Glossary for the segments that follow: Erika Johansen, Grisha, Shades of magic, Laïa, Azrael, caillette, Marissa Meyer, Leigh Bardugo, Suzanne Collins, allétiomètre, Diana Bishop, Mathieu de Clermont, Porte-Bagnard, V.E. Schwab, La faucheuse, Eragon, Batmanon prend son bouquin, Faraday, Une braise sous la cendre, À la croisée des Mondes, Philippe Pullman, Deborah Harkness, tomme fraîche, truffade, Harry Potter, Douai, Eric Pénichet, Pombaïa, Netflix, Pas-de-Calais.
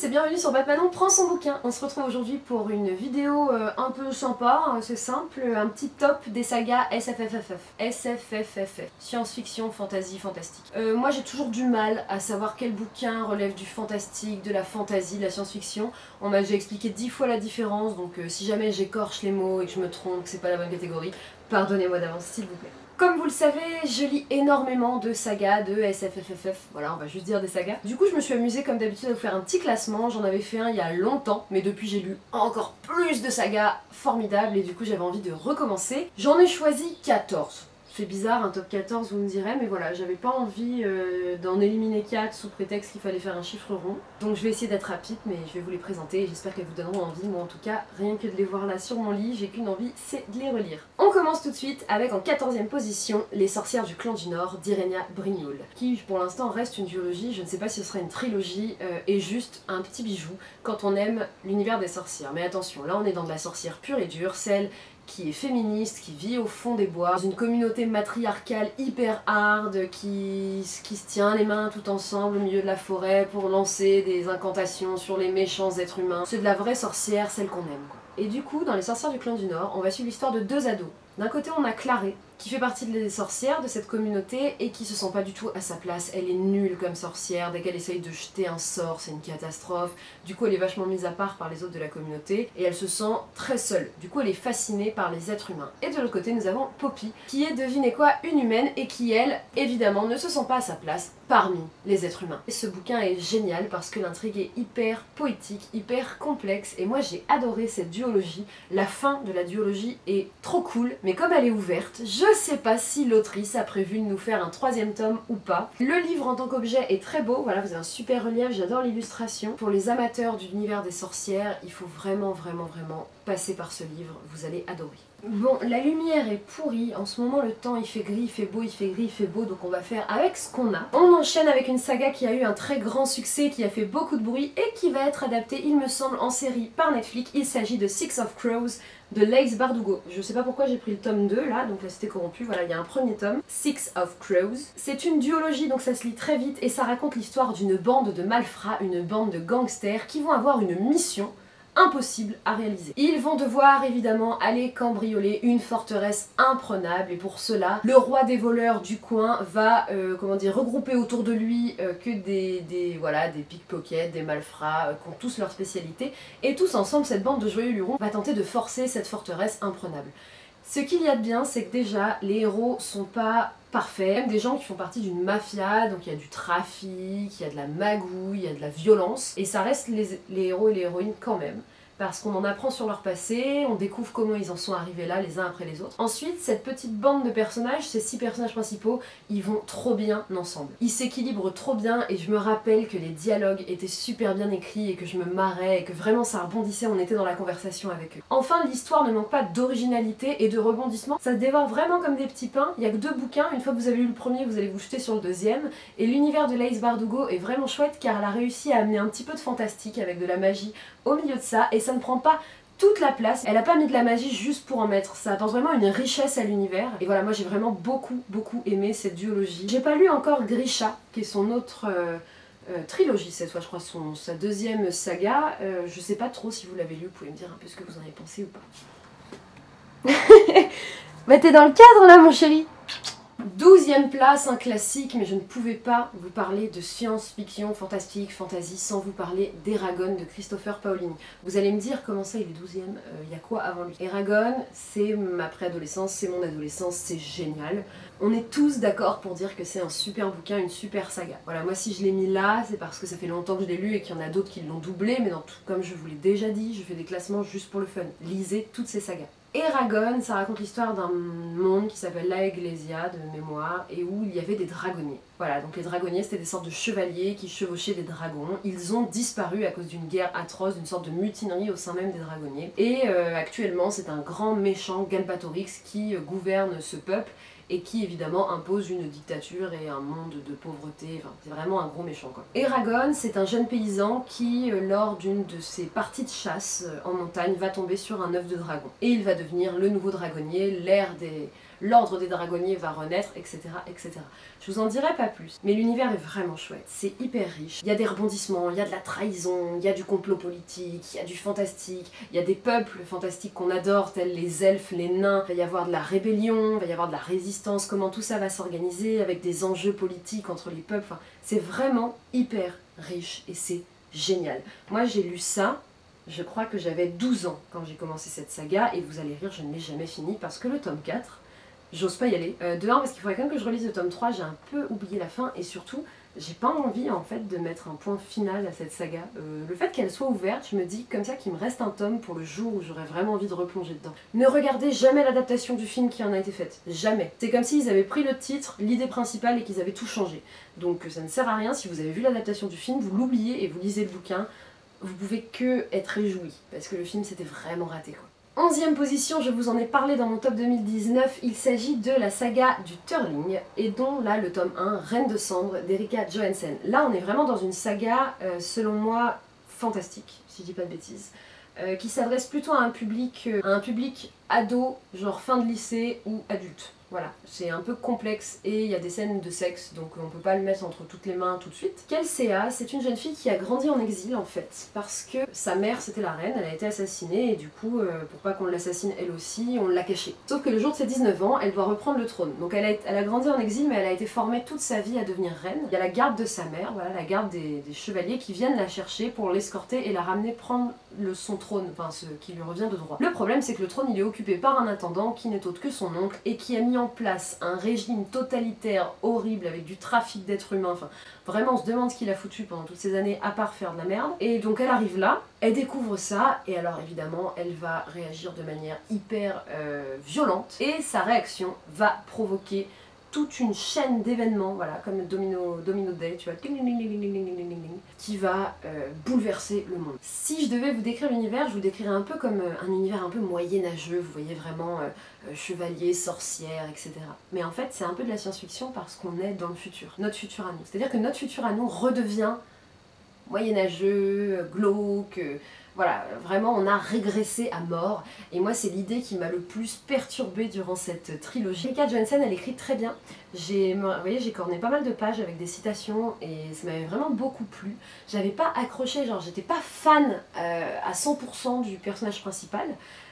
tous et bienvenue sur Batmanon prend son bouquin. On se retrouve aujourd'hui pour une vidéo un peu sympa, c'est simple, un petit top des sagas SFFF, science-fiction, fantasy, fantastique. Moi j'ai toujours du mal à savoir quel bouquin relève du fantastique, de la fantasy, de la science-fiction. On m'a déjà expliqué 10 fois la différence, donc si jamais j'écorche les mots et que je me trompe, que c'est pas la bonne catégorie, pardonnez-moi d'avance s'il vous plaît. Comme vous le savez, je lis énormément de sagas, de SFFF, voilà on va juste dire des sagas. Du coup je me suis amusée comme d'habitude à vous faire un petit classement, j'en avais fait un il y a longtemps, mais depuis j'ai lu encore plus de sagas formidables et du coup j'avais envie de recommencer. J'en ai choisi 14. C'est bizarre, un top 14 vous me direz, mais voilà, j'avais pas envie d'en éliminer 4 sous prétexte qu'il fallait faire un chiffre rond. Donc je vais essayer d'être rapide, mais je vais vous les présenter et j'espère qu'elles vous donneront envie. Moi en tout cas, rien que de les voir là sur mon lit, j'ai qu'une envie, c'est de les relire. On commence tout de suite avec en 14e position, Les sorcières du clan du Nord d'Irenia Brignoul, qui pour l'instant reste une duologie, je ne sais pas si ce sera une trilogie, et juste un petit bijou quand on aime l'univers des sorcières. Mais attention, là on est dans de la sorcière pure et dure, celle qui est féministe, qui vit au fond des bois, dans une communauté matriarcale hyper hard, qui se tient les mains tout ensemble au milieu de la forêt pour lancer des incantations sur les méchants êtres humains. C'est de la vraie sorcière, celle qu'on aime, quoi. Et du coup, dans Les sorcières du clan du Nord, on va suivre l'histoire de deux ados. D'un côté, on a Clarée, qui fait partie des sorcières de cette communauté et qui se sent pas du tout à sa place. Elle est nulle comme sorcière, dès qu'elle essaye de jeter un sort, c'est une catastrophe. Du coup, elle est vachement mise à part par les autres de la communauté et elle se sent très seule. Du coup, elle est fascinée par les êtres humains. Et de l'autre côté, nous avons Poppy, qui est, devinez quoi, une humaine et qui, elle, évidemment, ne se sent pas à sa place parmi les êtres humains. Et ce bouquin est génial parce que l'intrigue est hyper poétique, hyper complexe et moi j'ai adoré cette duologie. La fin de la duologie est trop cool, mais comme elle est ouverte, je sais pas si l'autrice a prévu de nous faire un 3e tome ou pas. Le livre en tant qu'objet est très beau, voilà, vous avez un super relief, j'adore l'illustration. Pour les amateurs de l'univers des sorcières, il faut vraiment passer par ce livre, vous allez adorer. Bon, la lumière est pourrie, en ce moment le temps il fait gris, il fait beau, il fait gris, il fait beau, donc on va faire avec ce qu'on a. On enchaîne avec une saga qui a eu un très grand succès, qui a fait beaucoup de bruit et qui va être adaptée, il me semble, en série par Netflix. Il s'agit de Six of Crows de Leigh Bardugo. Je sais pas pourquoi j'ai pris le tome 2 là, donc La Cité corrompue, voilà, il y a un premier tome, Six of Crows. C'est une duologie, donc ça se lit très vite et ça raconte l'histoire d'une bande de malfrats, une bande de gangsters qui vont avoir une mission impossible à réaliser. Ils vont devoir évidemment aller cambrioler une forteresse imprenable et pour cela le roi des voleurs du coin va comment dire, regrouper autour de lui que des pickpockets, des malfrats qui ont tous leur spécialité et tous ensemble cette bande de joyeux lurons va tenter de forcer cette forteresse imprenable. Ce qu'il y a de bien, c'est que déjà les héros sont pas parfaits, même des gens qui font partie d'une mafia, donc il y a du trafic, il y a de la magouille, il y a de la violence, et ça reste les héros et les héroïnes quand même, parce qu'on en apprend sur leur passé, on découvre comment ils en sont arrivés là les uns après les autres. Ensuite, cette petite bande de personnages, ces 6 personnages principaux, ils vont trop bien ensemble. Ils s'équilibrent trop bien et je me rappelle que les dialogues étaient super bien écrits et que je me marrais et que vraiment ça rebondissait, on était dans la conversation avec eux. Enfin, l'histoire ne manque pas d'originalité et de rebondissement, ça se dévore vraiment comme des petits pains. Il n'y a que 2 bouquins, une fois que vous avez lu le premier, vous allez vous jeter sur le deuxième. Et l'univers de Leigh Bardugo est vraiment chouette car elle a réussi à amener un petit peu de fantastique avec de la magie au milieu de ça et ça ne prend pas toute la place, elle a pas mis de la magie juste pour en mettre, ça apporte vraiment une richesse à l'univers et voilà, moi j'ai vraiment beaucoup aimé cette duologie. J'ai pas lu encore Grisha qui est son autre trilogie cette fois, je crois sa 2e saga, je sais pas trop si vous l'avez lu, vous pouvez me dire un peu ce que vous en avez pensé ou pas. Bah t'es dans le cadre là mon chéri. 12e place, un classique, mais je ne pouvais pas vous parler de science-fiction, fantastique, fantasy, sans vous parler d'Eragon de Christopher Paolini. Vous allez me dire comment ça il est 12e, il y a quoi avant lui? Eragon, c'est ma préadolescence, c'est mon adolescence, c'est génial. On est tous d'accord pour dire que c'est un super bouquin, une super saga. Voilà, moi si je l'ai mis là, c'est parce que ça fait longtemps que je l'ai lu et qu'il y en a d'autres qui l'ont doublé, mais comme je vous l'ai déjà dit, je fais des classements juste pour le fun. Lisez toutes ces sagas. Eragon, ça raconte l'histoire d'un monde qui s'appelle La Ecclesia de mémoire et où il y avait des dragonniers. Voilà, donc les dragonniers c'était des sortes de chevaliers qui chevauchaient des dragons. Ils ont disparu à cause d'une guerre atroce, d'une sorte de mutinerie au sein même des dragonniers. Et actuellement c'est un grand méchant, Galbatorix, qui gouverne ce peuple et qui évidemment impose une dictature et un monde de pauvreté, enfin c'est vraiment un gros méchant quoi. Eragon, c'est un jeune paysan qui, lors d'une de ses parties de chasse en montagne, va tomber sur un œuf de dragon. Et il va devenir le nouveau dragonnier, l'heir des l'ordre des dragonniers va renaître, etc., etc. Je vous en dirai pas plus, mais l'univers est vraiment chouette, c'est hyper riche, il y a des rebondissements, il y a de la trahison, il y a du complot politique, il y a du fantastique, il y a des peuples fantastiques qu'on adore, tels les elfes, les nains, il va y avoir de la rébellion, il va y avoir de la résistance, comment tout ça va s'organiser avec des enjeux politiques entre les peuples, enfin, c'est vraiment hyper riche et c'est génial. Moi j'ai lu ça, je crois que j'avais 12 ans quand j'ai commencé cette saga, et vous allez rire, je ne l'ai jamais fini parce que le tome 4, j'ose pas y aller. De 1 parce qu'il faudrait quand même que je relise le tome 3, j'ai un peu oublié la fin, et surtout, j'ai pas envie en fait de mettre un point final à cette saga. Le fait qu'elle soit ouverte, je me dis comme ça qu'il me reste un tome pour le jour où j'aurais vraiment envie de replonger dedans. Ne regardez jamais l'adaptation du film qui en a été faite. Jamais. C'est comme s'ils avaient pris le titre, l'idée principale, et qu'ils avaient tout changé. Donc ça ne sert à rien, si vous avez vu l'adaptation du film, vous l'oubliez et vous lisez le bouquin. Vous pouvez que être réjoui, parce que le film c'était vraiment raté quoi. 11e position, je vous en ai parlé dans mon top 2019, il s'agit de la saga du Tearling, et dont là le tome 1, Reine de cendre, d'Erika Johansen. Là on est vraiment dans une saga, selon moi, fantastique, si je dis pas de bêtises, qui s'adresse plutôt à un public ado, genre fin de lycée ou adulte. Voilà, c'est un peu complexe et il y a des scènes de sexe, donc on peut pas le mettre entre toutes les mains tout de suite. Kelsea, c'est une jeune fille qui a grandi en exil en fait, parce que sa mère c'était la reine, elle a été assassinée et du coup, pour pas qu'on l'assassine elle aussi, on l'a cachée. Sauf que le jour de ses 19 ans, elle doit reprendre le trône. Donc elle a grandi en exil, mais elle a été formée toute sa vie à devenir reine. Il y a la garde de sa mère, voilà, la garde des chevaliers qui viennent la chercher pour l'escorter et la ramener prendre son trône, enfin ce qui lui revient de droit. Le problème c'est que le trône il est occupé par un intendant qui n'est autre que son oncle et qui a mis en place un régime totalitaire horrible avec du trafic d'êtres humains, enfin vraiment on se demande ce qu'il a foutu pendant toutes ces années à part faire de la merde. Et donc elle arrive là, elle découvre ça et alors évidemment elle va réagir de manière hyper violente et sa réaction va provoquer toute une chaîne d'événements, voilà, comme le domino day, tu vois, qui va bouleverser le monde. Si je devais vous décrire l'univers, je vous décrirais un peu comme un univers un peu moyenâgeux, vous voyez vraiment chevalier, sorcière, etc. Mais en fait, c'est un peu de la science-fiction parce qu'on est dans le futur, notre futur à nous. C'est-à-dire que notre futur à nous redevient moyenâgeux, glauque, voilà, vraiment on a régressé à mort, et moi c'est l'idée qui m'a le plus perturbée durant cette trilogie. Erika Johansen, elle écrit très bien, vous voyez j'ai corné pas mal de pages avec des citations et ça m'avait vraiment beaucoup plu, j'avais pas accroché, genre j'étais pas fan à 100% du personnage principal,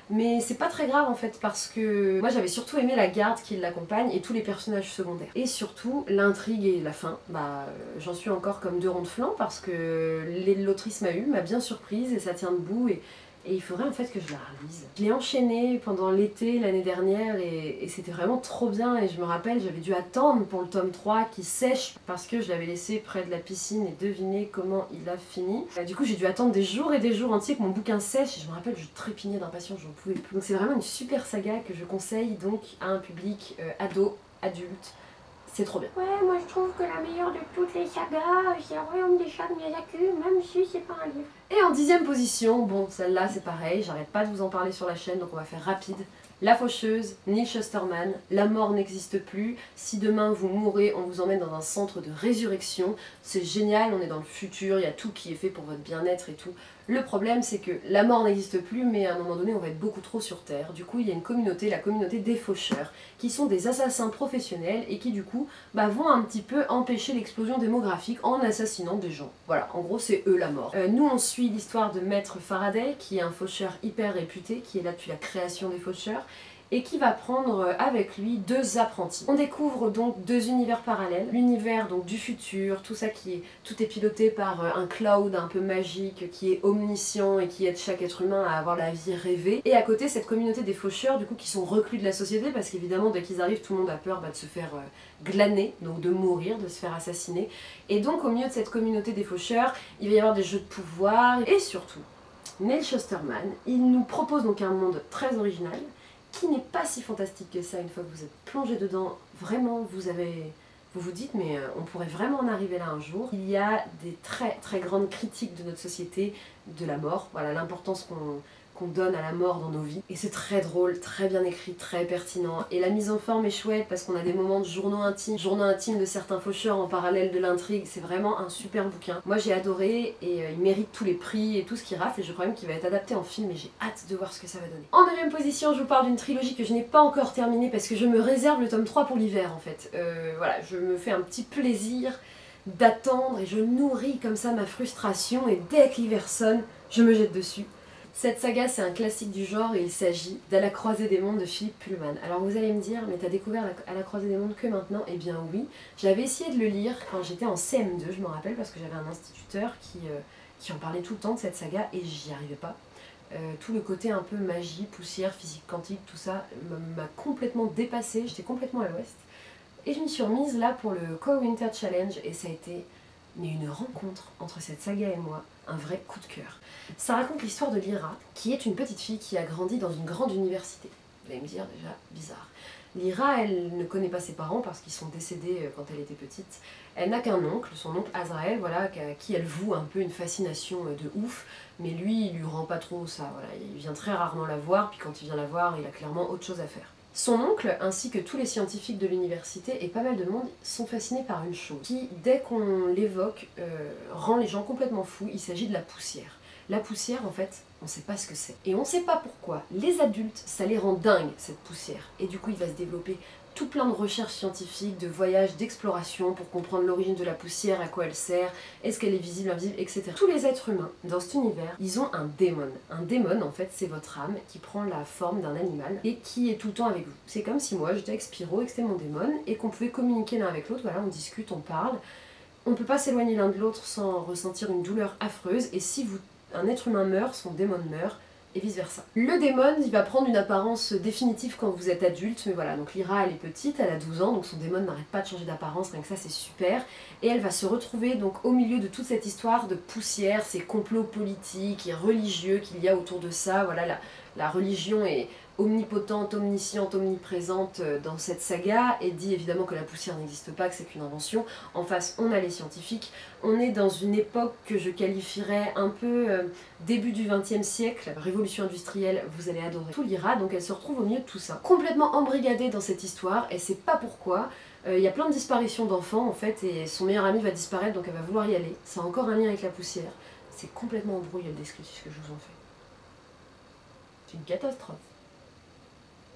mais c'est pas très grave en fait parce que moi j'avais surtout aimé la garde qui l'accompagne et tous les personnages secondaires. Et surtout l'intrigue et la fin, bah j'en suis encore comme deux ronds de flanc parce que l'autrice m'a bien surprise et ça tient debout et il faudrait en fait que je la relise. Je l'ai enchaînée pendant l'été l'année dernière et c'était vraiment trop bien et je me rappelle j'avais dû attendre pour le tome 3 qui sèche parce que je l'avais laissé près de la piscine et devinez comment il a fini. Du coup j'ai dû attendre des jours et des jours entiers que mon bouquin sèche et je me rappelle je trépignais d'impatience, j'en pouvais plus. Donc c'est vraiment une super saga que je conseille donc à un public ado, adulte. C'est trop bien. Ouais, moi je trouve que la meilleure de toutes les sagas, c'est le royaume des chats de Miyazaki, même si c'est pas un livre. Et en 10e position, bon celle-là c'est pareil, j'arrête pas de vous en parler sur la chaîne, donc on va faire rapide. La faucheuse, Neil Shusterman, la mort n'existe plus, si demain vous mourrez, on vous emmène dans un centre de résurrection, c'est génial, on est dans le futur, il y a tout qui est fait pour votre bien-être et tout. Le problème c'est que la mort n'existe plus, mais à un moment donné on va être beaucoup trop sur Terre, du coup il y a une communauté, la communauté des faucheurs, qui sont des assassins professionnels et qui du coup bah, vont un petit peu empêcher l'explosion démographique en assassinant des gens. Voilà, en gros c'est eux la mort. Nous on suit l'histoire de Maître Faraday, qui est un faucheur hyper réputé, qui est là depuis la création des faucheurs, et qui va prendre avec lui deux apprentis. On découvre donc deux univers parallèles, l'univers donc du futur, tout ça qui est tout est piloté par un cloud un peu magique qui est omniscient et qui aide chaque être humain à avoir la vie rêvée, et à côté cette communauté des faucheurs du coup qui sont reclus de la société parce qu'évidemment dès qu'ils arrivent tout le monde a peur bah, de se faire glaner, donc de mourir, de se faire assassiner, et donc au milieu de cette communauté des faucheurs il va y avoir des jeux de pouvoir, et surtout Neil Shusterman il nous propose donc un monde très original qui n'est pas si fantastique que ça. Une fois que vous êtes plongé dedans, vraiment vous vous dites mais on pourrait vraiment en arriver là un jour. Il y a des très très grandes critiques de notre société, de la mort, voilà l'importance qu'on donne à la mort dans nos vies. Et c'est très drôle, très bien écrit, très pertinent. Et la mise en forme est chouette parce qu'on a des moments de journaux intimes de certains faucheurs en parallèle de l'intrigue. C'est vraiment un super bouquin. Moi j'ai adoré et il mérite tous les prix et tout ce qui rafle. Et je crois même qu'il va être adapté en film et j'ai hâte de voir ce que ça va donner. En 9ème position, je vous parle d'une trilogie que je n'ai pas encore terminée parce que je me réserve le tome 3 pour l'hiver en fait. Voilà, je me fais un petit plaisir d'attendre et je nourris comme ça ma frustration et dès que l'hiver sonne, je me jette dessus. Cette saga, c'est un classique du genre et il s'agit d'À la croisée des mondes de Philippe Pullman. Alors vous allez me dire, mais t'as découvert À la croisée des mondes que maintenant? Eh bien oui, j'avais essayé de le lire quand j'étais en CM2, je m'en rappelle, parce que j'avais un instituteur qui en parlait tout le temps de cette saga et j'y arrivais pas. Tout le côté un peu magie, poussière, physique quantique, tout ça m'a complètement dépassée, j'étais complètement à l'ouest. Et je m'y suis remise là pour le Co-Winter Challenge et ça a été... mais une rencontre entre cette saga et moi, un vrai coup de cœur. Ça raconte l'histoire de Lyra, qui est une petite fille qui a grandi dans une grande université. Vous allez me dire, déjà, bizarre. Lyra, elle ne connaît pas ses parents parce qu'ils sont décédés quand elle était petite. Elle n'a qu'un oncle, son oncle Azrael, voilà, à qui elle voue un peu une fascination de ouf, mais lui, il lui rend pas trop ça, voilà. Il vient très rarement la voir, puis quand il vient la voir, il a clairement autre chose à faire. Son oncle, ainsi que tous les scientifiques de l'université et pas mal de monde, sont fascinés par une chose qui, dès qu'on l'évoque, rend les gens complètement fous. Il s'agit de la poussière. La poussière, en fait, on sait pas ce que c'est. Et on sait pas pourquoi. Les adultes, ça les rend dingues, cette poussière. Et du coup, il va se développer tout plein de recherches scientifiques, de voyages, d'explorations pour comprendre l'origine de la poussière, à quoi elle sert, est-ce qu'elle est visible, invisible, etc. Tous les êtres humains dans cet univers, ils ont un démon. Un démon, en fait, c'est votre âme qui prend la forme d'un animal et qui est tout le temps avec vous. C'est comme si moi j'étais avec Spiro et que c'était mon démon et qu'on pouvait communiquer l'un avec l'autre, voilà, on discute, on parle. On peut pas s'éloigner l'un de l'autre sans ressentir une douleur affreuse et si un être humain meurt, son démon meurt. Et vice versa. Le démon, il va prendre une apparence définitive quand vous êtes adulte, mais voilà, donc Lyra, elle est petite, elle a 12 ans, donc son démon n'arrête pas de changer d'apparence, rien que ça c'est super, et elle va se retrouver donc au milieu de toute cette histoire de poussière, ces complots politiques et religieux qu'il y a autour de ça, voilà, la religion est omnipotente, omnisciente, omniprésente dans cette saga, et dit évidemment que la poussière n'existe pas, que c'est qu'une invention. En face, on a les scientifiques, on est dans une époque que je qualifierais un peu début du XXe siècle, révolution industrielle, vous allez adorer. Tout l'Ira, donc elle se retrouve au milieu de tout ça. Complètement embrigadée dans cette histoire, elle sait pas pourquoi, il y a plein de disparitions d'enfants en fait, et son meilleur ami va disparaître, donc elle va vouloir y aller. Ça a encore un lien avec la poussière. C'est complètement embrouillé le descriptif que je vous en fais. C'est une catastrophe.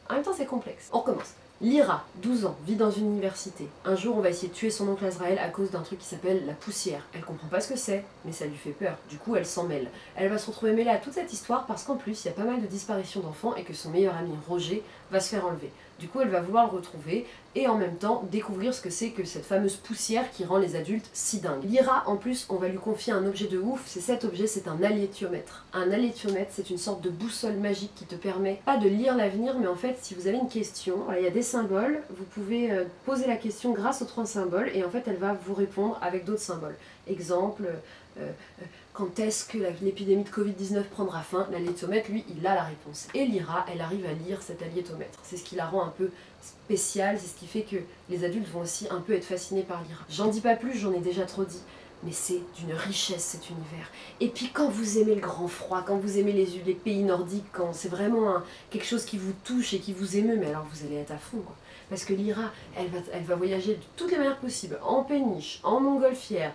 En même temps, c'est complexe. On recommence. Lyra, 12 ans, vit dans une université. Un jour, on va essayer de tuer son oncle Azrael à cause d'un truc qui s'appelle la poussière. Elle comprend pas ce que c'est, mais ça lui fait peur. Du coup, elle s'en mêle. Elle va se retrouver mêlée à toute cette histoire parce qu'en plus, il y a pas mal de disparitions d'enfants et que son meilleur ami Roger va se faire enlever. Du coup, elle va vouloir le retrouver et en même temps découvrir ce que c'est que cette fameuse poussière qui rend les adultes si dingues. Lyra, en plus, on va lui confier un objet de ouf. C'est cet objet, c'est un allétiomètre. Un allétiomètre, c'est une sorte de boussole magique qui te permet pas de lire l'avenir, mais en fait, si vous avez une question, il y a des symboles, vous pouvez poser la question grâce aux 3 symboles et en fait, elle va vous répondre avec d'autres symboles. Exemple, quand est-ce que l'épidémie de Covid-19 prendra fin? L'alliétomètre, lui, il a la réponse. Et Lyra, elle arrive à lire cet alliétomètre. C'est ce qui la rend un peu spéciale, c'est ce qui fait que les adultes vont aussi un peu être fascinés par Lyra. J'en dis pas plus, j'en ai déjà trop dit. Mais c'est d'une richesse cet univers. Et puis quand vous aimez le grand froid, quand vous aimez les pays nordiques, quand c'est vraiment quelque chose qui vous touche et qui vous émeut, mais alors vous allez être à fond quoi. Parce que Lyra, elle va voyager de toutes les manières possibles, en péniche, en montgolfière,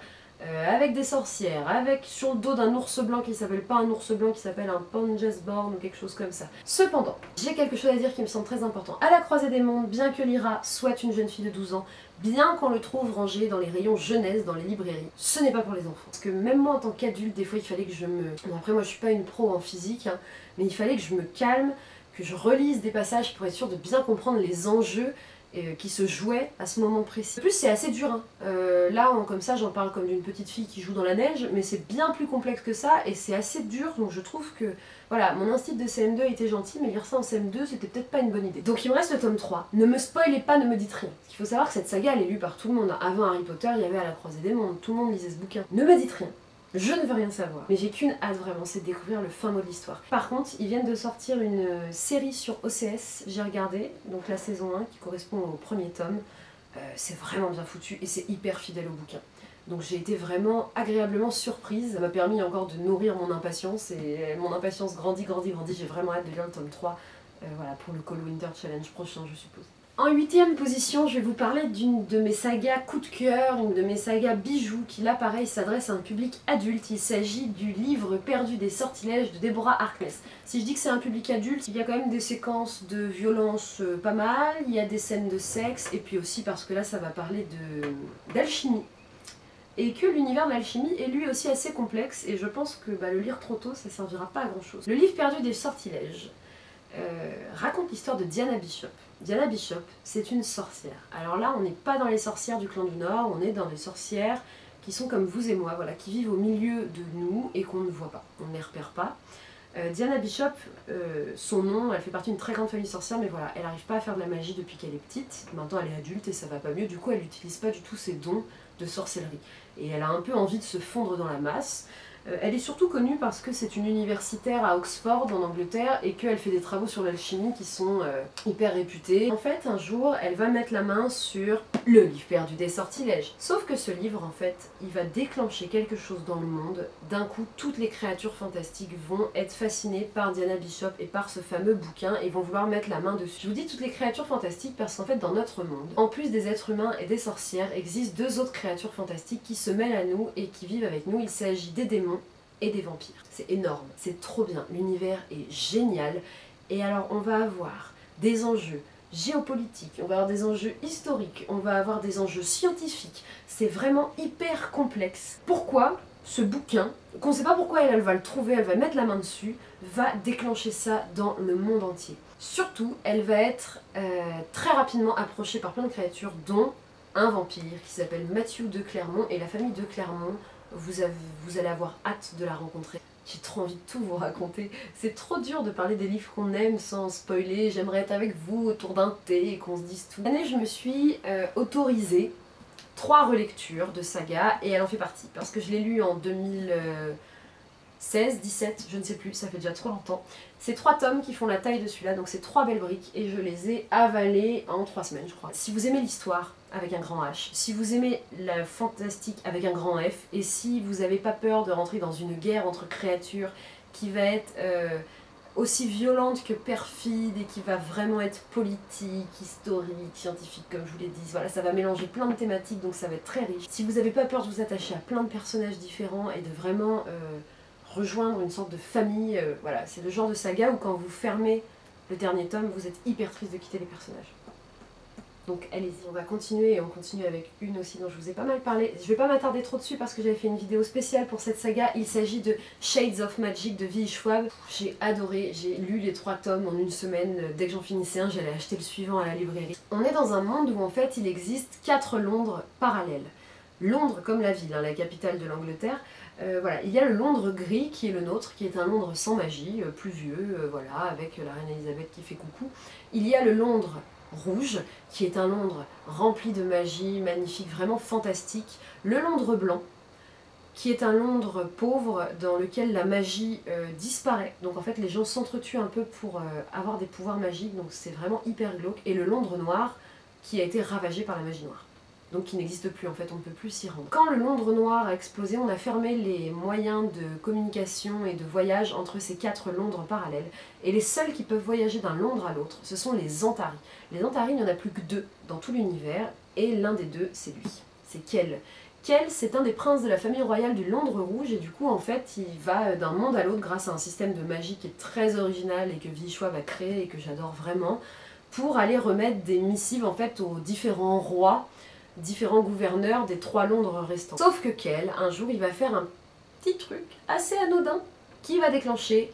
avec des sorcières, sur le dos d'un ours blanc qui s'appelle pas un ours blanc, qui s'appelle un Pangesborn ou quelque chose comme ça. Cependant, j'ai quelque chose à dire qui me semble très important. À la croisée des mondes, bien que Lyra soit une jeune fille de 12 ans, bien qu'on le trouve rangé dans les rayons jeunesse, dans les librairies, ce n'est pas pour les enfants. Parce que même moi en tant qu'adulte, des fois il fallait que je me... Bon après moi je suis pas une pro en physique, hein, mais il fallait que je me calme, que je relise des passages pour être sûre de bien comprendre les enjeux qui se jouait à ce moment précis. En plus c'est assez dur, hein. Là comme ça j'en parle comme d'une petite fille qui joue dans la neige, mais c'est bien plus complexe que ça et c'est assez dur, donc je trouve que voilà, mon instinct de CM2 était gentil, mais lire ça en CM2 c'était peut-être pas une bonne idée. Donc il me reste le tome 3, ne me spoilez pas, ne me dites rien. Il faut savoir que cette saga elle est lue par tout le monde, avant Harry Potter il y avait À la croisée des mondes, tout le monde lisait ce bouquin. Ne me dites rien. Je ne veux rien savoir, mais j'ai qu'une hâte vraiment, c'est de découvrir le fin mot de l'histoire. Par contre, ils viennent de sortir une série sur OCS, j'ai regardé, donc la saison 1 qui correspond au premier tome. C'est vraiment bien foutu et c'est hyper fidèle au bouquin. Donc j'ai été vraiment agréablement surprise, ça m'a permis encore de nourrir mon impatience, et mon impatience grandit, j'ai vraiment hâte de lire le tome 3, voilà, pour le Cold Winter Challenge prochain, je suppose. En 8e position, je vais vous parler d'une de mes sagas coup de cœur, une de mes sagas bijoux, qui là pareil s'adresse à un public adulte. Il s'agit du livre perdu des sortilèges de Deborah Harkness. Si je dis que c'est un public adulte, il y a quand même des séquences de violence pas mal, il y a des scènes de sexe, et puis aussi parce que là ça va parler d'alchimie. Et que l'univers de l'alchimie est lui aussi assez complexe, et je pense que le lire trop tôt ça servira pas à grand chose. Le livre perdu des sortilèges raconte l'histoire de Diana Bishop. Diana Bishop, c'est une sorcière. Alors là, on n'est pas dans les sorcières du clan du Nord, on est dans des sorcières qui sont comme vous et moi, voilà, qui vivent au milieu de nous et qu'on ne voit pas, on ne les repère pas. Diana Bishop, son nom, elle fait partie d'une très grande famille sorcière, mais voilà, elle n'arrive pas à faire de la magie depuis qu'elle est petite. Maintenant, elle est adulte et ça va pas mieux, du coup, elle n'utilise pas du tout ses dons de sorcellerie. Et elle a un peu envie de se fondre dans la masse. Elle est surtout connue parce que c'est une universitaire à Oxford, en Angleterre, et qu'elle fait des travaux sur l'alchimie qui sont hyper réputés. En fait, un jour, elle va mettre la main sur le livre perdu des sortilèges. Sauf que ce livre, en fait, il va déclencher quelque chose dans le monde. D'un coup, toutes les créatures fantastiques vont être fascinées par Diana Bishop et par ce fameux bouquin, et vont vouloir mettre la main dessus. Je vous dis toutes les créatures fantastiques parce qu'en fait, dans notre monde, en plus des êtres humains et des sorcières, existent deux autres créatures fantastiques qui se mêlent à nous et qui vivent avec nous. Il s'agit des démons et des vampires. C'est énorme, c'est trop bien, l'univers est génial. Et alors on va avoir des enjeux géopolitiques, on va avoir des enjeux historiques, on va avoir des enjeux scientifiques, c'est vraiment hyper complexe. Pourquoi ce bouquin, qu'on ne sait pas pourquoi elle va le trouver, elle va mettre la main dessus, va déclencher ça dans le monde entier. Surtout, elle va être très rapidement approchée par plein de créatures, dont un vampire qui s'appelle Mathieu de Clermont, et la famille de Clermont, vous allez avoir hâte de la rencontrer. J'ai trop envie de tout vous raconter. C'est trop dur de parler des livres qu'on aime sans spoiler. J'aimerais être avec vous autour d'un thé et qu'on se dise tout. Cette année, je me suis autorisée 3 relectures de saga, et elle en fait partie. Parce que je l'ai lu en 2016, 17, je ne sais plus, ça fait déjà trop longtemps. C'est 3 tomes qui font la taille de celui-là, donc c'est 3 belles briques, et je les ai avalées en 3 semaines, je crois. Si vous aimez l'histoire, avec un grand H, si vous aimez la fantastique avec un grand F, et si vous n'avez pas peur de rentrer dans une guerre entre créatures qui va être aussi violente que perfide, et qui va vraiment être politique, historique, scientifique, comme je vous l'ai dit, voilà, ça va mélanger plein de thématiques, donc ça va être très riche. Si vous n'avez pas peur de vous attacher à plein de personnages différents et de vraiment rejoindre une sorte de famille, voilà, c'est le genre de saga où quand vous fermez le dernier tome, vous êtes hyper triste de quitter les personnages. Donc allez-y, on va continuer, et on continue avec une aussi dont je vous ai pas mal parlé. Je vais pas m'attarder trop dessus parce que j'avais fait une vidéo spéciale pour cette saga. Il s'agit de Shades of Magic de V.E. Schwab. J'ai adoré, j'ai lu les 3 tomes en une semaine. Dès que j'en finissais un, j'allais acheter le suivant à la librairie. On est dans un monde où en fait il existe 4 Londres parallèles. Londres comme la ville, hein, la capitale de l'Angleterre. Voilà, il y a le Londres gris qui est le nôtre, qui est un Londres sans magie, pluvieux, voilà, avec la reine Elisabeth qui fait coucou. Il y a le Londres rouge, qui est un Londres rempli de magie, magnifique, vraiment fantastique. Le Londres blanc, qui est un Londres pauvre, dans lequel la magie disparaît. Donc en fait, les gens s'entretuent un peu pour avoir des pouvoirs magiques, donc c'est vraiment hyper glauque. Et le Londres noir, qui a été ravagé par la magie noire. Donc qui n'existe plus en fait, on ne peut plus s'y rendre. Quand le Londres noir a explosé, on a fermé les moyens de communication et de voyage entre ces 4 Londres parallèles, et les seuls qui peuvent voyager d'un Londres à l'autre, ce sont les Antares. Les Antares, il n'y en a plus que 2 dans tout l'univers, et l'un des 2, c'est lui, c'est Kell. Kell, c'est un des princes de la famille royale du Londres rouge, et du coup en fait il va d'un monde à l'autre grâce à un système de magie qui est très original et que V.E. Schwab a créé et que j'adore vraiment, pour aller remettre des missives en fait aux différents rois, différents gouverneurs des 3 Londres restants. Sauf que Kell, un jour, il va faire un petit truc assez anodin qui va déclencher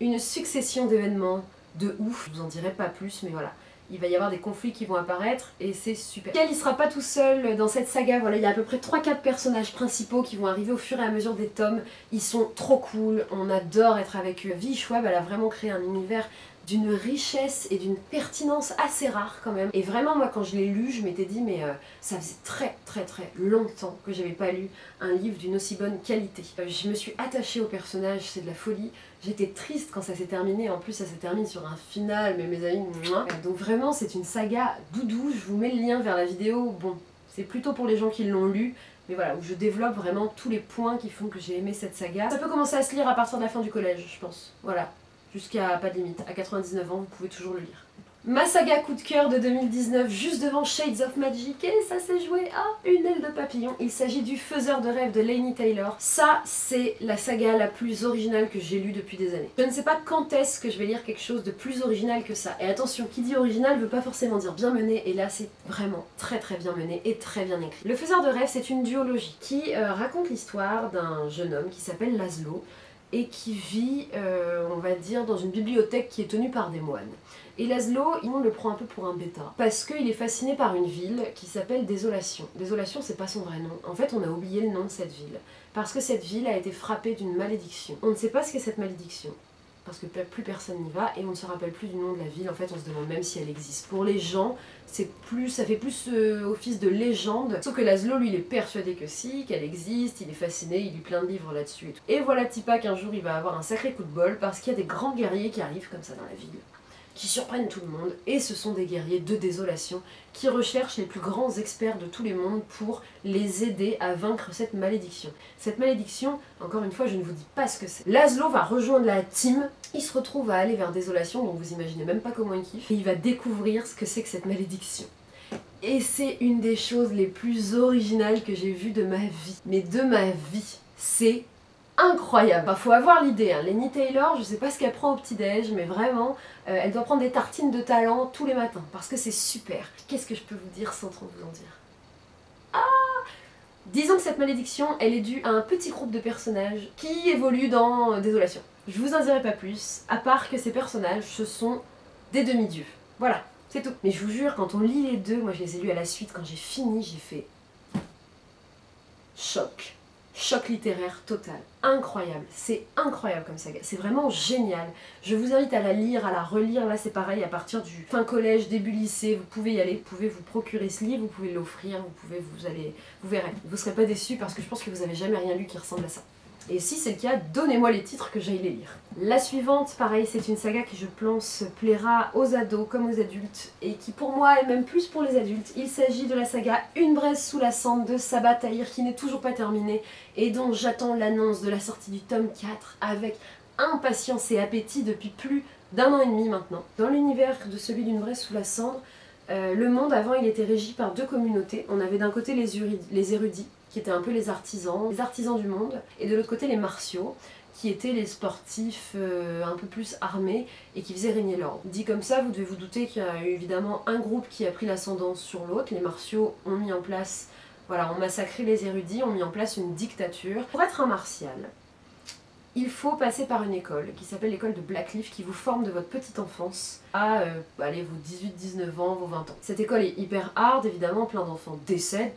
une succession d'événements de ouf. Je vous en dirai pas plus, mais voilà. Il va y avoir des conflits qui vont apparaître et c'est super. Kell, il sera pas tout seul dans cette saga, voilà, il y a à peu près 3-4 personnages principaux qui vont arriver au fur et à mesure des tomes. Ils sont trop cool, on adore être avec eux. V.E. Schwab, elle a vraiment créé un univers d'une richesse et d'une pertinence assez rare quand même. Et vraiment moi quand je l'ai lu, je m'étais dit mais ça faisait très longtemps que j'avais pas lu un livre d'une aussi bonne qualité. Je me suis attachée au personnage, c'est de la folie. J'étais triste quand ça s'est terminé, en plus ça se termine sur un final, mais mes amis, mouah. Donc vraiment c'est une saga doudou, je vous mets le lien vers la vidéo, bon c'est plutôt pour les gens qui l'ont lu, mais voilà, où je développe vraiment tous les points qui font que j'ai aimé cette saga. Ça peut commencer à se lire à partir de la fin du collège, je pense, voilà, jusqu'à pas de limite, à 99 ans, vous pouvez toujours le lire. Ma saga coup de cœur de 2019, juste devant Shades of Magic, et ça s'est joué à une aile de papillon. Il s'agit du faiseur de rêves de Laini Taylor. Ça, c'est la saga la plus originale que j'ai lue depuis des années. Je ne sais pas quand est-ce que je vais lire quelque chose de plus original que ça. Et attention, qui dit original veut pas forcément dire bien mené, et là c'est vraiment très très bien mené et très bien écrit. Le faiseur de rêves, c'est une duologie qui raconte l'histoire d'un jeune homme qui s'appelle Laszlo, et qui vit, on va dire, dans une bibliothèque qui est tenue par des moines. Et Laszlo, on le prend un peu pour un bêta, parce qu'il est fasciné par une ville qui s'appelle Désolation. Désolation, c'est pas son vrai nom. En fait, on a oublié le nom de cette ville, parce que cette ville a été frappée d'une malédiction. On ne sait pas ce qu'est cette malédiction, parce que plus personne n'y va, et on ne se rappelle plus du nom de la ville. En fait, on se demande même si elle existe. Pour les gens, ça fait plus office de légende, sauf que Laszlo, lui, il est persuadé que si, qu'elle existe, il est fasciné, il lit plein de livres là-dessus et tout. Et voilà Tipa qu'un jour, il va avoir un sacré coup de bol, parce qu'il y a des grands guerriers qui arrivent comme ça dans la ville, qui surprennent tout le monde, et ce sont des guerriers de désolation qui recherchent les plus grands experts de tous les mondes pour les aider à vaincre cette malédiction. Cette malédiction, encore une fois, je ne vous dis pas ce que c'est. Laszlo va rejoindre la team, il se retrouve à aller vers Désolation, donc vous imaginez même pas comment il kiffe, et il va découvrir ce que c'est que cette malédiction. Et c'est une des choses les plus originales que j'ai vues de ma vie. Mais de ma vie, c'est incroyable. Bah, faut avoir l'idée, hein. Laini Taylor, je sais pas ce qu'elle prend au petit-déj, mais vraiment, elle doit prendre des tartines de talent tous les matins, parce que c'est super. Qu'est-ce que je peux vous dire sans trop vous en dire? Disons que cette malédiction, elle est due à un petit groupe de personnages qui évoluent dans Désolation. Je vous en dirai pas plus, à part que ces personnages, ce sont des demi-dieux. Voilà, c'est tout. Mais je vous jure, quand on lit les deux, moi je les ai lus à la suite, quand j'ai fini, j'ai fait... choc. Choc littéraire total, incroyable, c'est incroyable comme saga, c'est vraiment génial. Je vous invite à la lire, à la relire, là c'est pareil, à partir du fin collège, début lycée, vous pouvez y aller, vous pouvez vous procurer ce livre, vous pouvez l'offrir, vous pouvez vous verrez, vous serez pas déçus parce que je pense que vous avez jamais rien lu qui ressemble à ça. Et si c'est le cas, donnez-moi les titres que j'aille les lire. La suivante, pareil, c'est une saga qui je pense plaira aux ados comme aux adultes, et qui pour moi est même plus pour les adultes. Il s'agit de la saga Une braise sous la cendre de Sabaa Tahir, qui n'est toujours pas terminée, et dont j'attends l'annonce de la sortie du tome 4 avec impatience et appétit depuis plus d'1 an et demi maintenant. Dans l'univers de celui d'Une braise sous la cendre, le monde avant il était régi par deux communautés. On avait d'un côté les érudits, qui étaient un peu les artisans du monde, et de l'autre côté les martiaux, qui étaient les sportifs un peu plus armés et qui faisaient régner l'ordre. Dit comme ça, vous devez vous douter qu'il y a eu évidemment un groupe qui a pris l'ascendance sur l'autre. Les martiaux ont mis en place, voilà, ont massacré les érudits, ont mis en place une dictature. Pour être un martial, il faut passer par une école qui s'appelle l'école de Blackleaf, qui vous forme de votre petite enfance à allez, vos 18-19 ans, vos 20 ans. Cette école est hyper hard, évidemment, plein d'enfants décèdent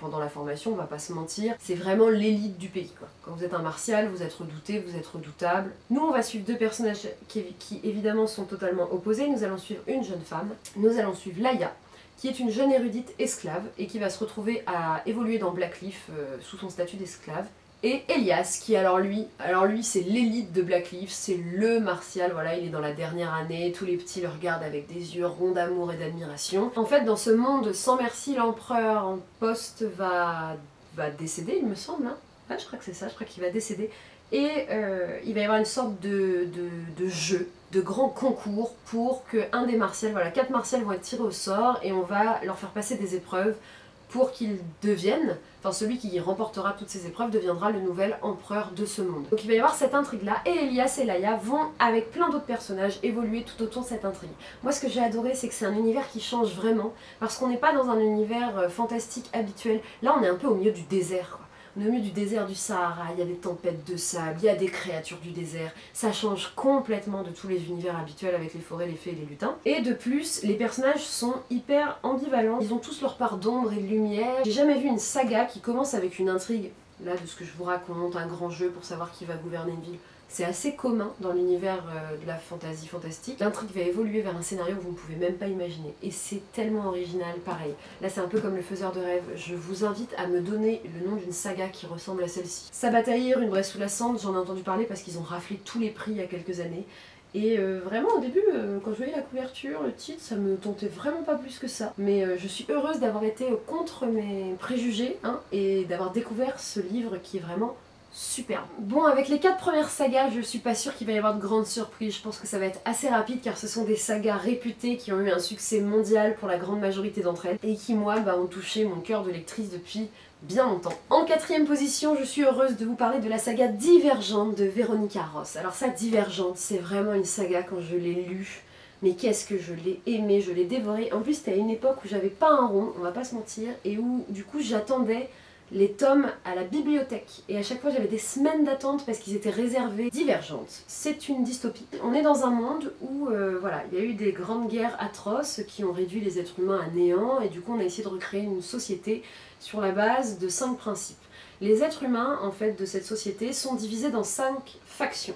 pendant la formation, on va pas se mentir. C'est vraiment l'élite du pays, quoi. Quand vous êtes un martial, vous êtes redouté, vous êtes redoutable. Nous, on va suivre deux personnages qui évidemment sont totalement opposés. Nous allons suivre une jeune femme, nous allons suivre Laïa, qui est une jeune érudite esclave et qui va se retrouver à évoluer dans Blackleaf sous son statut d'esclave. Et Elias, qui alors lui c'est l'élite de Blackleaf, c'est le martial, voilà, il est dans la dernière année, tous les petits le regardent avec des yeux ronds d'amour et d'admiration. En fait, dans ce monde sans merci, l'empereur en poste va décéder, il me semble, hein. Ouais, je crois que c'est ça, je crois qu'il va décéder. Et il va y avoir une sorte de jeu, de grand concours pour que un des martials, voilà, 4 martials vont être tirés au sort et on va leur faire passer des épreuves pour qu'ils deviennent, enfin celui qui remportera toutes ces épreuves deviendra le nouvel empereur de ce monde. Donc il va y avoir cette intrigue là, et Elias et Laïa vont avec plein d'autres personnages évoluer tout autour de cette intrigue. Moi ce que j'ai adoré, c'est que c'est un univers qui change vraiment, parce qu'on n'est pas dans un univers fantastique habituel, là on est un peu au milieu du désert, quoi. On est au milieu du désert du Sahara, il y a des tempêtes de sable, il y a des créatures du désert, ça change complètement de tous les univers habituels avec les forêts, les fées et les lutins. Et de plus, les personnages sont hyper ambivalents, ils ont tous leur part d'ombre et de lumière. J'ai jamais vu une saga qui commence avec une intrigue, là de ce que je vous raconte, un grand jeu pour savoir qui va gouverner une ville. C'est assez commun dans l'univers de la fantasy fantastique. L'intrigue va évoluer vers un scénario que vous ne pouvez même pas imaginer. Et c'est tellement original, pareil. Là c'est un peu comme le faiseur de rêves. Je vous invite à me donner le nom d'une saga qui ressemble à celle-ci. Sabaa Tahir, Une braise sous la cendre, j'en ai entendu parler parce qu'ils ont raflé tous les prix il y a quelques années. Et vraiment au début, quand je voyais la couverture, le titre, ça me tentait vraiment pas plus que ça. Mais je suis heureuse d'avoir été contre mes préjugés hein, et d'avoir découvert ce livre qui est vraiment superbe. Bon, avec les 4 premières sagas, je suis pas sûre qu'il va y avoir de grandes surprises. Je pense que ça va être assez rapide car ce sont des sagas réputées qui ont eu un succès mondial pour la grande majorité d'entre elles et qui, moi, bah, ont touché mon cœur de lectrice depuis bien longtemps. En 4ème position, je suis heureuse de vous parler de la saga Divergente de Veronica Roth. Alors ça, Divergente, c'est vraiment une saga quand je l'ai lue. Mais qu'est-ce que je l'ai aimée, je l'ai dévorée. En plus, c'était à une époque où j'avais pas un rond, on va pas se mentir, et où du coup j'attendais les tomes à la bibliothèque et à chaque fois j'avais des semaines d'attente parce qu'ils étaient réservés. Divergente, c'est une dystopie. On est dans un monde où voilà, il y a eu des grandes guerres atroces qui ont réduit les êtres humains à néant et du coup on a essayé de recréer une société sur la base de 5 principes. Les êtres humains en fait de cette société sont divisés dans 5 factions,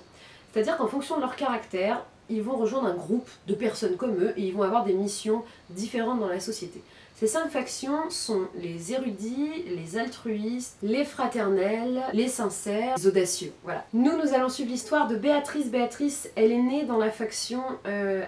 c'est-à-dire qu'en fonction de leur caractère, ils vont rejoindre un groupe de personnes comme eux et ils vont avoir des missions différentes dans la société. Ces 5 factions sont les érudits, les altruistes, les fraternels, les sincères, les audacieux, voilà. Nous allons suivre l'histoire de Béatrice. Béatrice, elle est née dans la faction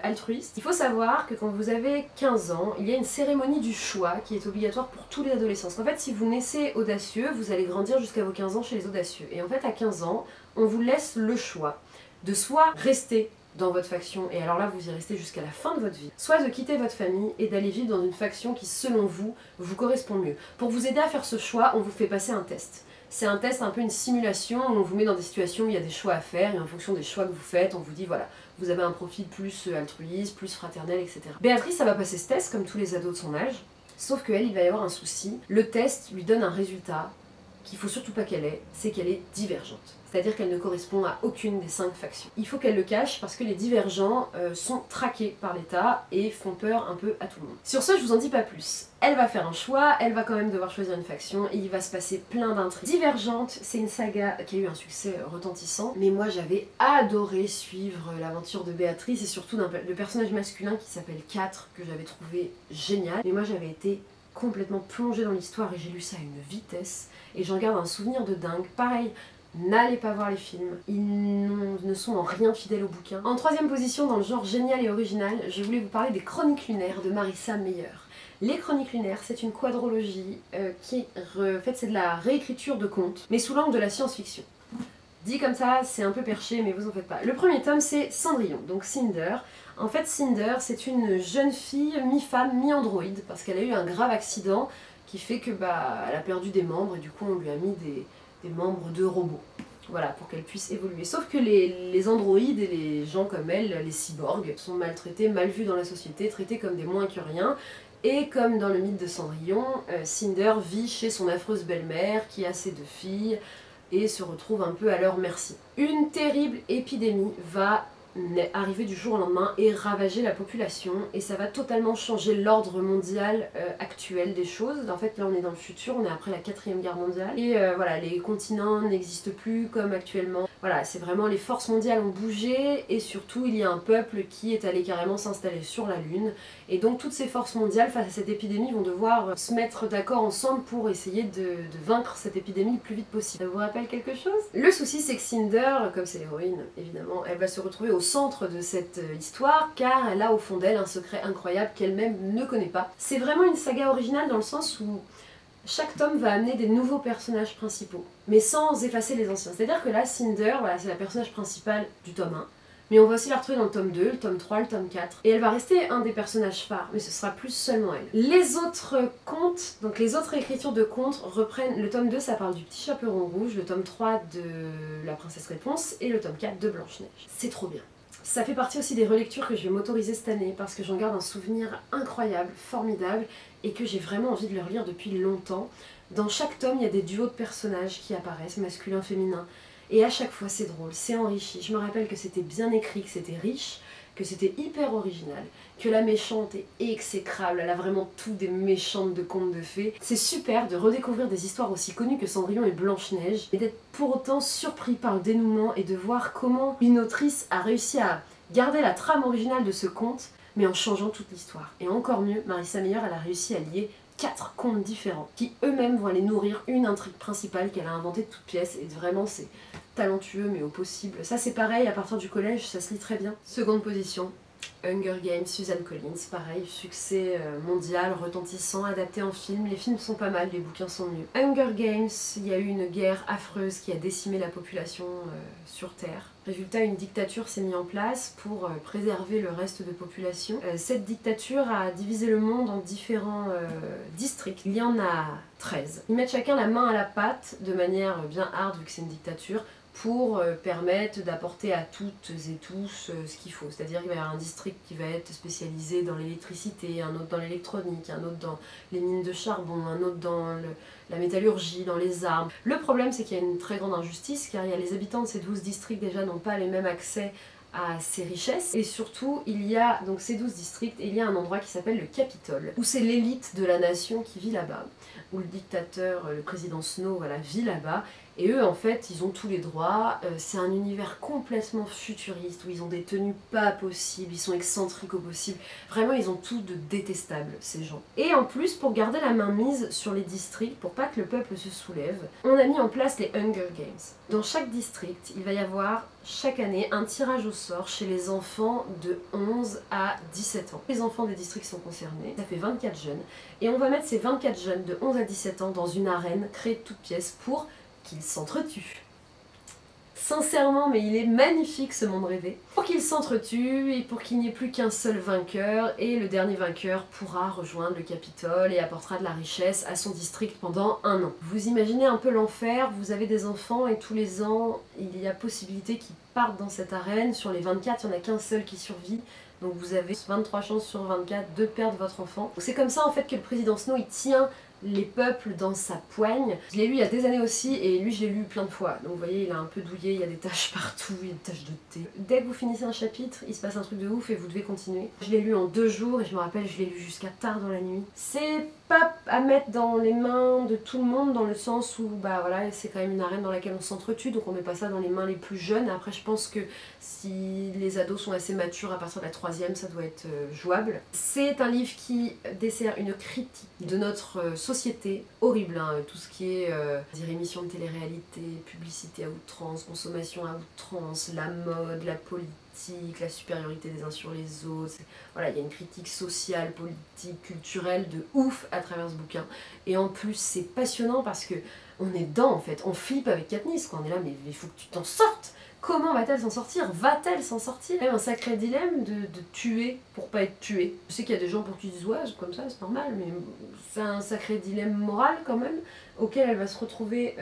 altruiste. Il faut savoir que quand vous avez 15 ans, il y a une cérémonie du choix qui est obligatoire pour tous les adolescents. En fait, si vous naissez audacieux, vous allez grandir jusqu'à vos 15 ans chez les audacieux. Et en fait, à 15 ans, on vous laisse le choix de soit rester dans votre faction, et alors là vous y restez jusqu'à la fin de votre vie, soit de quitter votre famille et d'aller vivre dans une faction qui selon vous, vous correspond mieux. Pour vous aider à faire ce choix, on vous fait passer un test. C'est un test, un peu une simulation, où on vous met dans des situations où il y a des choix à faire, et en fonction des choix que vous faites, on vous dit voilà, vous avez un profil plus altruiste, plus fraternel, etc. Béatrice, ça va passer ce test, comme tous les ados de son âge, sauf qu'elle, il va y avoir un souci. Le test lui donne un résultat qu'il faut surtout pas qu'elle ait, c'est qu'elle est divergente. C'est-à-dire qu'elle ne correspond à aucune des 5 factions. Il faut qu'elle le cache parce que les divergents sont traqués par l'État et font peur un peu à tout le monde. Sur ce, je vous en dis pas plus. Elle va faire un choix, elle va quand même devoir choisir une faction et il va se passer plein d'intrigues. Divergente, c'est une saga qui a eu un succès retentissant, mais moi j'avais adoré suivre l'aventure de Béatrice et surtout le personnage masculin qui s'appelle 4, que j'avais trouvé génial. Mais moi j'avais été complètement plongée dans l'histoire et j'ai lu ça à une vitesse et j'en garde un souvenir de dingue. Pareil, n'allez pas voir les films, ils ne sont en rien fidèles au bouquin. En 3ème position, dans le genre génial et original, je voulais vous parler des Chroniques lunaires de Marissa Meyer. Les Chroniques lunaires, c'est une quadrologie qui, en fait, c'est de la réécriture de contes, mais sous l'angle de la science-fiction. Dit comme ça, c'est un peu perché, mais vous en faites pas. Le premier tome, c'est Cendrillon, donc Cinder. En fait, Cinder, c'est une jeune fille mi-femme, mi-androïde, parce qu'elle a eu un grave accident qui fait que, bah, elle a perdu des membres et du coup, on lui a mis des membres de robots, voilà, pour qu'elle puisse évoluer. Sauf que les androïdes et les gens comme elle, les cyborgs, sont maltraités, mal vus dans la société, traités comme des moins que rien, et comme dans le mythe de Cendrillon, Cinder vit chez son affreuse belle-mère qui a ses 2 filles et se retrouve un peu à leur merci. Une terrible épidémie va arriver du jour au lendemain et ravager la population et ça va totalement changer l'ordre mondial actuel des choses. En fait là on est dans le futur, on est après la 4ème guerre mondiale et voilà, les continents n'existent plus comme actuellement. Voilà, c'est vraiment, les forces mondiales ont bougé et surtout il y a un peuple qui est allé carrément s'installer sur la lune et donc toutes ces forces mondiales face à cette épidémie vont devoir se mettre d'accord ensemble pour essayer de vaincre cette épidémie le plus vite possible. Ça vous rappelle quelque chose? Le souci c'est que Cinder, comme c'est l'héroïne évidemment, elle va se retrouver au centre de cette histoire car elle a au fond d'elle un secret incroyable qu'elle-même ne connaît pas. C'est vraiment une saga originale dans le sens où chaque tome va amener des nouveaux personnages principaux mais sans effacer les anciens. C'est-à-dire que là Cinder, voilà, c'est la personnage principale du tome 1 mais on va aussi la retrouver dans le tome 2, le tome 3, le tome 4 et elle va rester un des personnages phares mais ce sera plus seulement elle. Les autres contes, donc les autres écritures de contes reprennent, le tome 2 ça parle du petit chaperon rouge, le tome 3 de la princesse Réponse et le tome 4 de Blanche-Neige. C'est trop bien. Ça fait partie aussi des relectures que je vais m'autoriser cette année parce que j'en garde un souvenir incroyable, formidable et que j'ai vraiment envie de le relire depuis longtemps. Dans chaque tome, il y a des duos de personnages qui apparaissent, masculin, féminin, et à chaque fois c'est drôle, c'est enrichi. Je me rappelle que c'était bien écrit, que c'était riche, que c'était hyper original, que la méchante est exécrable, elle a vraiment tout des méchantes de contes de fées. C'est super de redécouvrir des histoires aussi connues que Cendrillon et Blanche-Neige, et d'être pour autant surpris par le dénouement et de voir comment une autrice a réussi à garder la trame originale de ce conte, mais en changeant toute l'histoire. Et encore mieux, Marissa Meyer, elle a réussi à lier 4 contes différents, qui eux-mêmes vont aller nourrir une intrigue principale qu'elle a inventée de toutes pièces, et vraiment c'est talentueux mais au possible. Ça c'est pareil, à partir du collège ça se lit très bien. Seconde position, Hunger Games, Suzanne Collins, pareil, succès mondial, retentissant, adapté en film. Les films sont pas mal, les bouquins sont mieux. Hunger Games, il y a eu une guerre affreuse qui a décimé la population sur Terre. Résultat, une dictature s'est mise en place pour préserver le reste de population. Cette dictature a divisé le monde en différents districts. Il y en a 13. Ils mettent chacun la main à la pâte, de manière bien hard vu que c'est une dictature, pour permettre d'apporter à toutes et tous ce qu'il faut. C'est-à-dire qu'il va y avoir un district qui va être spécialisé dans l'électricité, un autre dans l'électronique, un autre dans les mines de charbon, un autre dans la métallurgie, dans les armes. Le problème c'est qu'il y a une très grande injustice car il y a les habitants de ces 12 districts déjà n'ont pas les mêmes accès à ces richesses, et surtout il y a donc ces 12 districts et il y a un endroit qui s'appelle le Capitole, où c'est l'élite de la nation qui vit là-bas, où le dictateur, le président Snow, voilà, vit là-bas, et eux en fait ils ont tous les droits, c'est un univers complètement futuriste où ils ont des tenues pas possibles, ils sont excentriques au possible, vraiment ils ont tout de détestable ces gens. Et en plus pour garder la main mise sur les districts, pour pas que le peuple se soulève, on a mis en place les Hunger Games. Dans chaque district il va y avoir chaque année un tirage au sort chez les enfants de 11 à 17 ans. Les enfants des districts sont concernés, ça fait 24 jeunes, et on va mettre ces 24 jeunes de 11 à 17 ans dans une arène créée de toutes pièces pour qu'ils s'entretuent. Sincèrement, mais il est magnifique ce monde rêvé. Pour qu'ils s'entretuent et pour qu'il n'y ait plus qu'un seul vainqueur, et le dernier vainqueur pourra rejoindre le Capitole et apportera de la richesse à son district pendant un an. Vous imaginez un peu l'enfer, vous avez des enfants et tous les ans il y a possibilité qu'ils partent dans cette arène. Sur les 24, il n'y en a qu'un seul qui survit. Donc vous avez 23 chances sur 24 de perdre votre enfant. C'est comme ça en fait que le président Snow il tient les peuples dans sa poigne. Je l'ai lu il y a des années aussi et lui je l'ai lu plein de fois. Donc vous voyez il a un peu douillé, il y a des taches partout, il y a des taches de thé. Dès que vous finissez un chapitre, il se passe un truc de ouf et vous devez continuer. Je l'ai lu en 2 jours et je me rappelle je l'ai lu jusqu'à tard dans la nuit. C'est pas à mettre dans les mains de tout le monde dans le sens où bah voilà c'est quand même une arène dans laquelle on s'entretue, donc on met pas ça dans les mains les plus jeunes. Après je pense que si les ados sont assez matures à partir de la 3e ça doit être jouable. C'est un livre qui dessert une critique de notre société horrible, hein, tout ce qui est émissions de télé-réalité, publicité à outrance, consommation à outrance, la mode, la politique, la supériorité des uns sur les autres. Voilà, il y a une critique sociale, politique, culturelle de ouf à travers ce bouquin. Et en plus c'est passionnant parce que on est dedans en fait, on flippe avec Katniss quoi, on est là mais il faut que tu t'en sortes. Comment va-t-elle s'en sortir? Va-t-elle s'en sortir? Même un sacré dilemme de tuer pour pas être tué. Je sais qu'il y a des gens pour qui disent ouais, comme ça, c'est normal, mais c'est un sacré dilemme moral quand même, auquel elle va se retrouver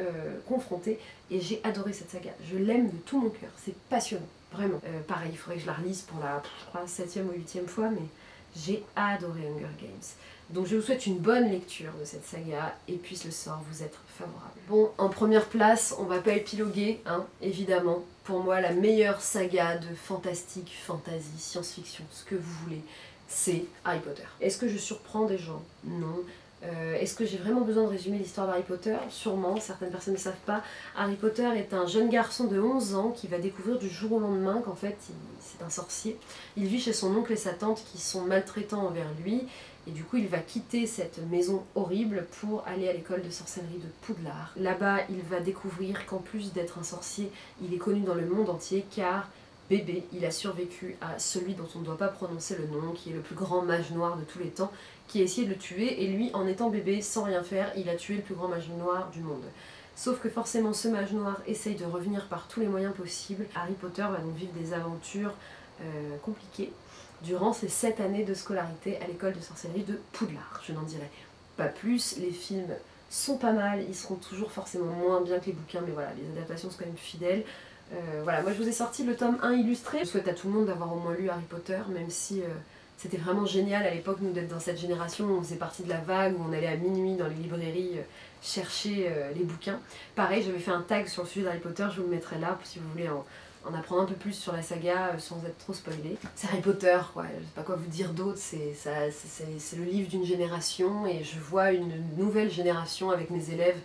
confrontée. Et j'ai adoré cette saga, je l'aime de tout mon cœur, c'est passionnant, vraiment. Pareil, il faudrait que je la relise pour la, je crois, 7e ou 8e fois, mais j'ai adoré Hunger Games. Donc je vous souhaite une bonne lecture de cette saga et puisse le sort vous être favorable. Bon, en première place, on va pas épiloguer, hein, évidemment. Pour moi, la meilleure saga de fantastique, fantasy, science-fiction, ce que vous voulez, c'est Harry Potter. Est-ce que je surprends des gens? Non. Est-ce que j'ai vraiment besoin de résumer l'histoire d'Harry Potter? Sûrement, certaines personnes ne savent pas. Harry Potter est un jeune garçon de 11 ans qui va découvrir du jour au lendemain qu'en fait c'est un sorcier. Il vit chez son oncle et sa tante qui sont maltraitants envers lui, et du coup il va quitter cette maison horrible pour aller à l'école de sorcellerie de Poudlard. Là-bas il va découvrir qu'en plus d'être un sorcier, il est connu dans le monde entier car bébé, il a survécu à celui dont on ne doit pas prononcer le nom, qui est le plus grand mage noir de tous les temps, qui a essayé de le tuer, et lui, en étant bébé, sans rien faire, il a tué le plus grand mage noir du monde. Sauf que forcément, ce mage noir essaye de revenir par tous les moyens possibles. Harry Potter va donc vivre des aventures compliquées durant ses 7 années de scolarité à l'école de sorcellerie de Poudlard. Je n'en dirai pas plus, les films sont pas mal, ils seront toujours forcément moins bien que les bouquins, mais voilà, les adaptations sont quand même fidèles. Voilà, moi je vous ai sorti le tome 1 illustré. Je souhaite à tout le monde d'avoir au moins lu Harry Potter, même si c'était vraiment génial à l'époque, nous, d'être dans cette génération où on faisait partie de la vague, où on allait à minuit dans les librairies chercher les bouquins. Pareil, j'avais fait un tag sur le sujet d'Harry Potter, je vous le mettrai là si vous voulez en apprendre un peu plus sur la saga sans être trop spoilé. C'est Harry Potter, ouais, je sais pas quoi vous dire d'autre, c'est le livre d'une génération, et je vois une nouvelle génération avec mes élèves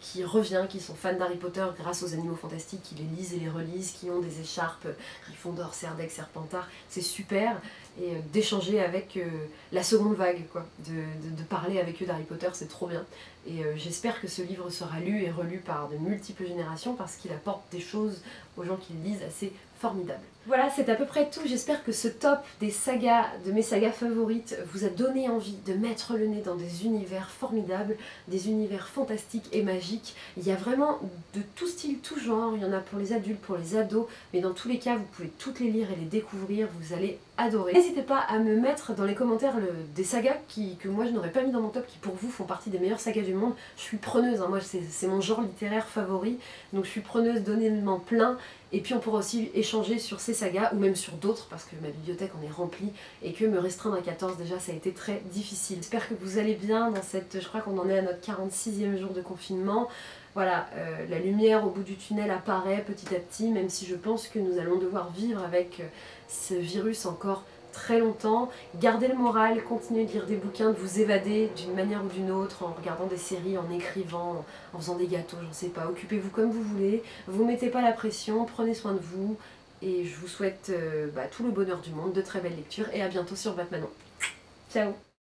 qui revient, qui sont fans d'Harry Potter grâce aux animaux fantastiques, qui les lisent et les relisent, qui ont des écharpes Gryffondor, Serdaigle, Serpentard, c'est super, et d'échanger avec la seconde vague, quoi, de parler avec eux d'Harry Potter, c'est trop bien, et j'espère que ce livre sera lu et relu par de multiples générations, parce qu'il apporte des choses aux gens qui le lisent assez formidables. Voilà, c'est à peu près tout, j'espère que ce top des sagas, de mes sagas favorites, vous a donné envie de mettre le nez dans des univers formidables, des univers fantastiques et magiques. Il y a vraiment de tout style, tout genre, il y en a pour les adultes, pour les ados, mais dans tous les cas vous pouvez toutes les lire et les découvrir, vous allez adorer. N'hésitez pas à me mettre dans les commentaires des sagas que moi je n'aurais pas mis dans mon top, qui pour vous font partie des meilleures sagas du monde. Je suis preneuse, hein, moi c'est mon genre littéraire favori, donc je suis preneuse, donnez-moi plein, et puis on pourra aussi échanger sur ces sagas, ou même sur d'autres, parce que ma bibliothèque en est remplie, et que me restreindre à 14 déjà ça a été très difficile. J'espère que vous allez bien dans cette... je crois qu'on en est à notre 46e jour de confinement. Voilà, la lumière au bout du tunnel apparaît petit à petit, même si je pense que nous allons devoir vivre avec ce virus encore très longtemps. Gardez le moral, continuez de lire des bouquins, de vous évader d'une manière ou d'une autre, en regardant des séries, en écrivant, en faisant des gâteaux, j'en sais pas, occupez-vous comme vous voulez, vous mettez pas la pression, prenez soin de vous, et je vous souhaite tout le bonheur du monde, de très belles lectures, et à bientôt sur Batmanon. Ciao.